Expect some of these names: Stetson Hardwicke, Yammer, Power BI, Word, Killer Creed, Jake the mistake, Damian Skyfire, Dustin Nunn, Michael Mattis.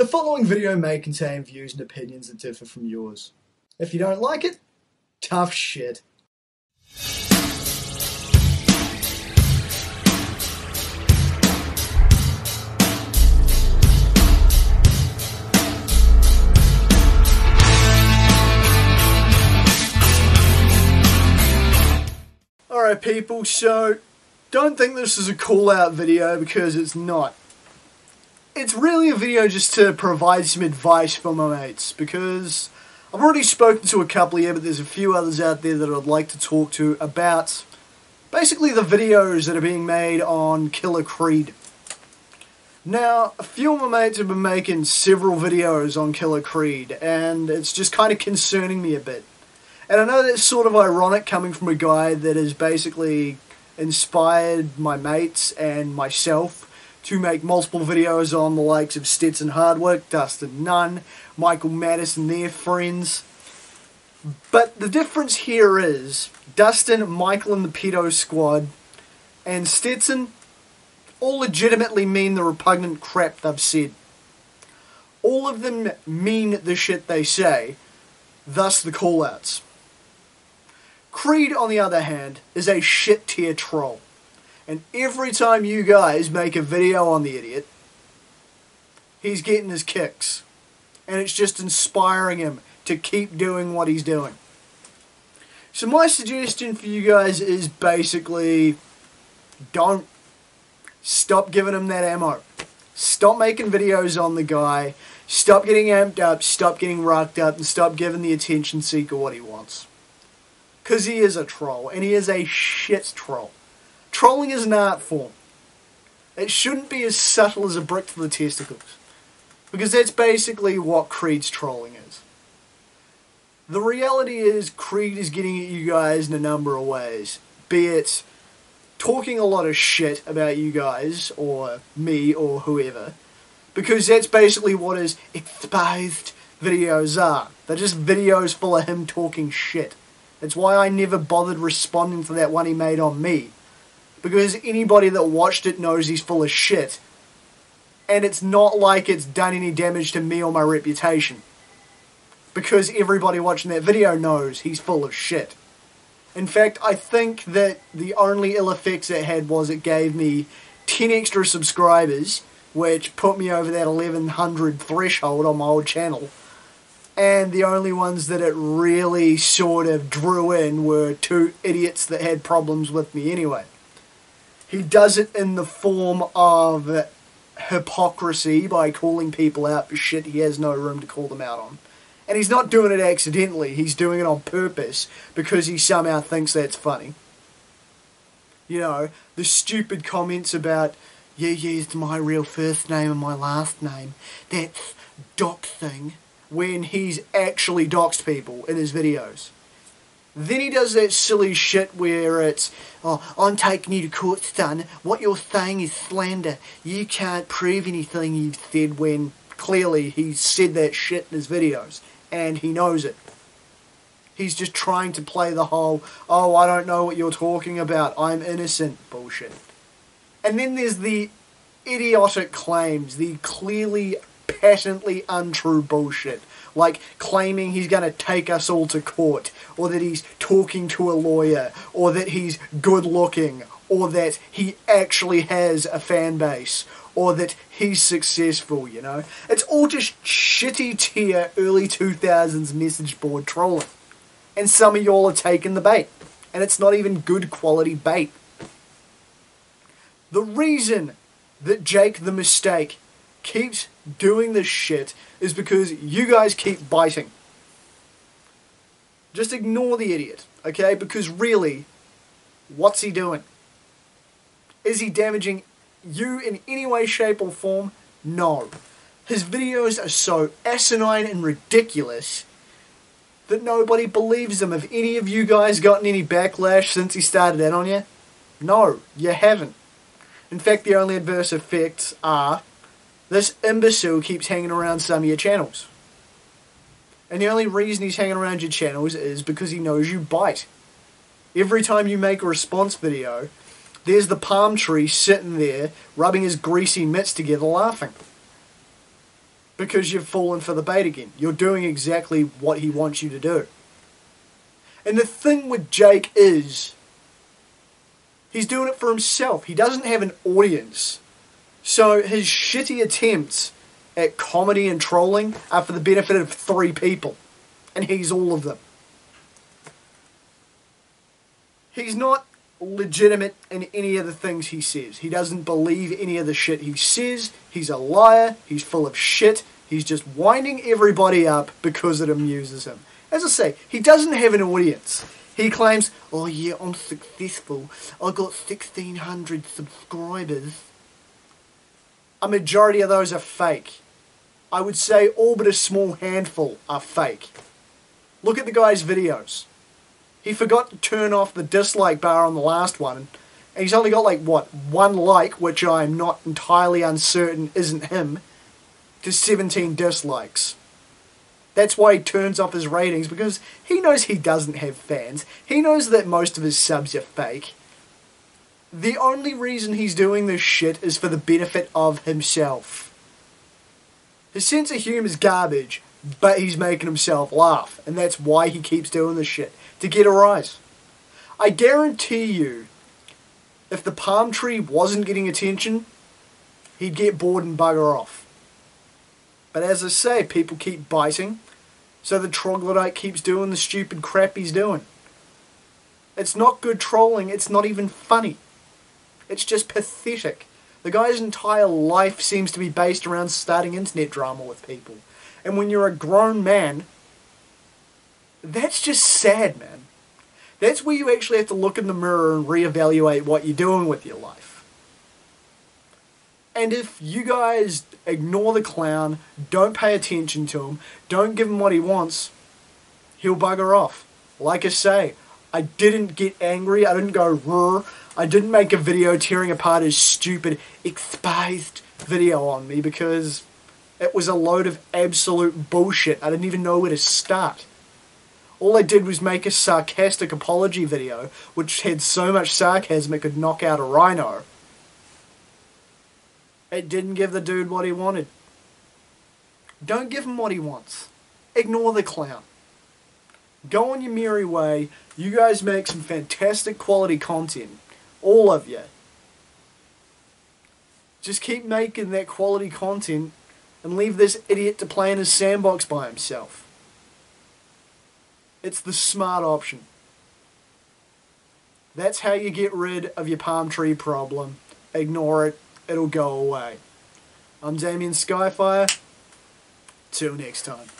The following video may contain views and opinions that differ from yours. If you don't like it, tough shit. Alright people, so don't think this is a call out video because it's not. It's really a video just to provide some advice for my mates, because I've already spoken to a couple here, but there's a few others out there that I'd like to talk to about basically the videos that are being made on Killer Creed. Now, a few of my mates have been making several videos on Killer Creed, and it's just kind of concerning me a bit. And I know that's sort of ironic coming from a guy that has basically inspired my mates and myself to make multiple videos on the likes of Stetson Hardwicke, Dustin Nunn, Michael Mattis and their friends. But the difference here is Dustin, Michael and the pedo squad and Stetson all legitimately mean the repugnant crap they've said. All of them mean the shit they say, thus the call-outs. Creed, on the other hand, is a shit-tier troll. And every time you guys make a video on the idiot, he's getting his kicks. And it's just inspiring him to keep doing what he's doing. So my suggestion for you guys is basically, don't. Stop giving him that ammo. Stop making videos on the guy. Stop getting amped up, stop getting rocked up, and stop giving the attention seeker what he wants. Because he is a troll, and he is a shit troll. Trolling is an art form. It shouldn't be as subtle as a brick to the testicles. Because that's basically what Creed's trolling is. The reality is Creed is getting at you guys in a number of ways. Be it talking a lot of shit about you guys, or me, or whoever. Because that's basically what his exposed videos are. They're just videos full of him talking shit. That's why I never bothered responding to that one he made on me. Because anybody that watched it knows he's full of shit. And it's not like it's done any damage to me or my reputation. Because everybody watching that video knows he's full of shit. In fact, I think that the only ill effects it had was it gave me 10 extra subscribers, which put me over that 1100 threshold on my old channel. And the only ones that it really sort of drew in were two idiots that had problems with me anyway. He does it in the form of hypocrisy by calling people out for shit he has no room to call them out on. And he's not doing it accidentally, he's doing it on purpose because he somehow thinks that's funny. You know, the stupid comments about, "You used my real first name and my last name. That's doxing," when he's actually doxed people in his videos. Then he does that silly shit where it's, "Oh, I'm taking you to court, son. What you're saying is slander. You can't prove anything you've said," when clearly he said that shit in his videos. And he knows it. He's just trying to play the whole, "Oh, I don't know what you're talking about. I'm innocent" bullshit. And then there's the idiotic claims, the clearly, patently untrue bullshit. Like claiming he's going to take us all to court, or that he's talking to a lawyer, or that he's good looking, or that he actually has a fan base, or that he's successful, you know. It's all just shitty tier early 2000s message board trolling. And some of y'all are taking the bait. And it's not even good quality bait. The reason that Jake the Mistake keeps doing this shit is because you guys keep biting. Just ignore the idiot, okay? Because really, what's he doing? Is he damaging you in any way, shape, or form? No. His videos are so asinine and ridiculous that nobody believes them. Have any of you guys gotten any backlash since he started that on you? No, you haven't. In fact, the only adverse effects are this imbecile keeps hanging around some of your channels. And the only reason he's hanging around your channels is because he knows you bite. Every time you make a response video, there's the palm tree sitting there, rubbing his greasy mitts together, laughing. because you've fallen for the bait again. You're doing exactly what he wants you to do. And the thing with Jake is, he's doing it for himself. He doesn't have an audience. So his shitty attempts at comedy and trolling are for the benefit of 3 people. And he's all of them. He's not legitimate in any of the things he says. He doesn't believe any of the shit he says. He's a liar. He's full of shit. He's just winding everybody up because it amuses him. As I say, he doesn't have an audience. He claims, oh yeah, I'm successful. I got 1,600 subscribers. A majority of those are fake. I would say all but a small handful are fake. Look at the guy's videos. He forgot to turn off the dislike bar on the last one. And he's only got like, what, 1 like, which I'm not entirely uncertain isn't him, to 17 dislikes. That's why he turns off his ratings, because he knows he doesn't have fans. He knows that most of his subs are fake. The only reason he's doing this shit is for the benefit of himself. His sense of humour is garbage, but he's making himself laugh. And that's why he keeps doing this shit. To get a rise. I guarantee you, if the palm tree wasn't getting attention, he'd get bored and bugger off. But as I say, people keep biting, so the troglodyte keeps doing the stupid crap he's doing. It's not good trolling, it's not even funny. It's just pathetic. The guy's entire life seems to be based around starting internet drama with people. And when you're a grown man, that's just sad, man. That's where you actually have to look in the mirror and reevaluate what you're doing with your life. And if you guys ignore the clown, don't pay attention to him, don't give him what he wants, he'll bugger off. Like I say, I didn't get angry, I didn't go roar, I didn't make a video tearing apart his stupid, exposed video on me because it was a load of absolute bullshit. I didn't even know where to start. All I did was make a sarcastic apology video, which had so much sarcasm it could knock out a rhino. It didn't give the dude what he wanted. Don't give him what he wants. Ignore the clown. Go on your merry way. You guys make some fantastic quality content. All of you. Just keep making that quality content and leave this idiot to play in his sandbox by himself. It's the smart option. That's how you get rid of your palm tree problem. Ignore it. It'll go away. I'm Damian Skyfire. Till next time.